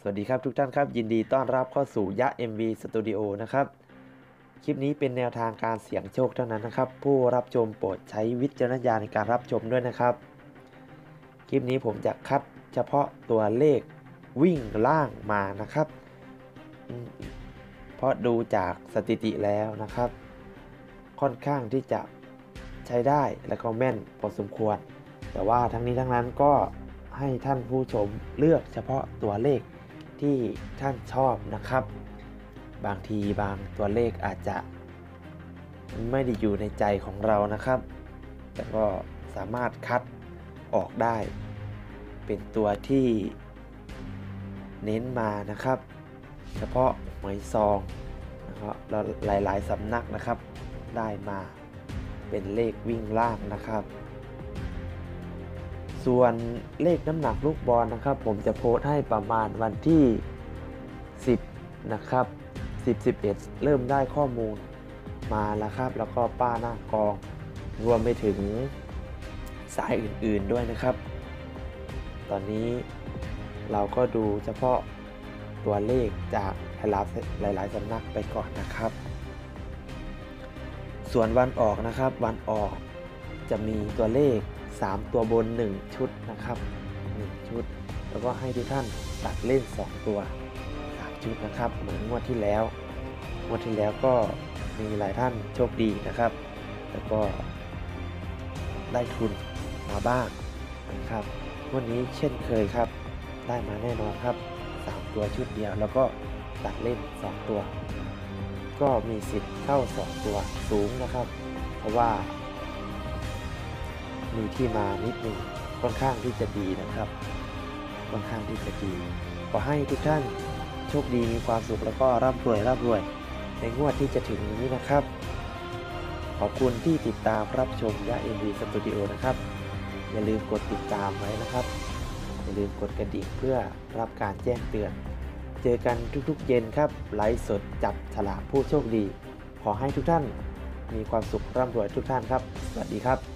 สวัสดีครับทุกท่านครับยินดีต้อนรับเข้าสู่ยะ MV Studio นะครับคลิปนี้เป็นแนวทางการเสี่ยงโชคเท่านั้นนะครับผู้รับชมโปรดใช้วิจารณญาณในการรับชมด้วยนะครับคลิปนี้ผมจะคัดเฉพาะตัวเลขวิ่งล่างมานะครับเพราะดูจากสถิติแล้วนะครับค่อนข้างที่จะใช้ได้และก็แม่นพอสมควรแต่ว่าทั้งนี้ทั้งนั้นก็ให้ท่านผู้ชมเลือกเฉพาะตัวเลขที่ท่านชอบนะครับบางทีบางตัวเลขอาจจะไม่ได้อยู่ในใจของเรานะครับแต่ก็สามารถคัดออกได้เป็นตัวที่เน้นมานะครับเฉพาะหวยซองนะครับแล้วหลายๆสำนักนะครับได้มาเป็นเลขวิ่งล่างนะครับส่วนเลขน้ำหนักลูกบอลนะครับผมจะโพสต์ให้ประมาณวันที่10นะครับ10-11 เริ่มได้ข้อมูลมาแล้วครับแล้วก็ป้าหน้ากองรวมไปถึงสายอื่นๆด้วยนะครับตอนนี้เราก็ดูเฉพาะตัวเลขจากหลายๆสำนักไปก่อนนะครับส่วนวันออกนะครับวันออกจะมีตัวเลข3ตัวบน1ชุดนะครับ1ชุดแล้วก็ให้ทุกท่านตัดเล่น2ตัว3ชุดนะครับเหมือนงวดที่แล้วก็มีหลายท่านโชคดีนะครับแล้วก็ได้ทุนมาบ้างนะครับวันนี้เช่นเคยครับได้มาแน่นอนครับ3ตัวชุดเดียวแล้วก็ตัดเล่น2ตัวก็มีสิทธิ์เข้า2ตัวสูงนะครับเพราะว่ามีที่มานิดนึงค่อนข้างที่จะดีนะครับค่อนข้างที่จะดีขอให้ทุกท่านโชคดีมีความสุขแล้วก็ร่ำรวยในงวดที่จะถึงนี้นะครับขอบคุณที่ติดตามรับชมยะ MV Studio นะครับอย่าลืมกดติดตามไว้นะครับอย่าลืมกดกระดิ่งเพื่อรับการแจ้งเตือนเจอกันทุกๆเย็นครับไลฟ์สดจับฉลากผู้โชคดีขอให้ทุกท่านมีความสุขร่ำรวยทุกท่านครับสวัสดีครับ